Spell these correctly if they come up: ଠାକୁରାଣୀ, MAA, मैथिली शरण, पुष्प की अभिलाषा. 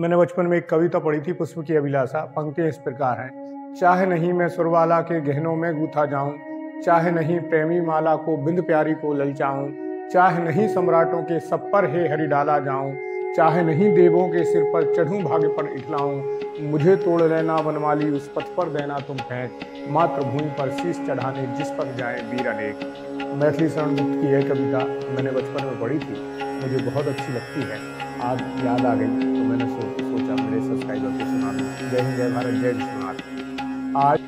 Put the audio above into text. मैंने बचपन में एक कविता पढ़ी थी, पुष्प की अभिलाषा। पंक्तियाँ इस प्रकार हैं। चाहे नहीं मैं सुरवाला के गहनों में गूथा जाऊं, चाहे नहीं प्रेमी माला को बिंद प्यारी को ललचाऊं, चाहे नहीं सम्राटों के सब पर हे हरि डाला जाऊं, चाहे नहीं देवों के सिर पर चढ़ूं भाग्य पर इठलाऊं, मुझे तोड़ लेना वनमाली उस पथ पर देना तुम फेंक, मातृभूमि पर शीश चढ़ाने जिस पर जाए वीर अनेक। मैथिली शरण की यह कविता मैंने बचपन में पढ़ी थी, मुझे बहुत अच्छी लगती है। आज याद आ गई तो मैंने सोचा मेरे सब्सक्राइबर को सुना दूं। जय हिंद, जय भारत, जय विश्वनाथ। आज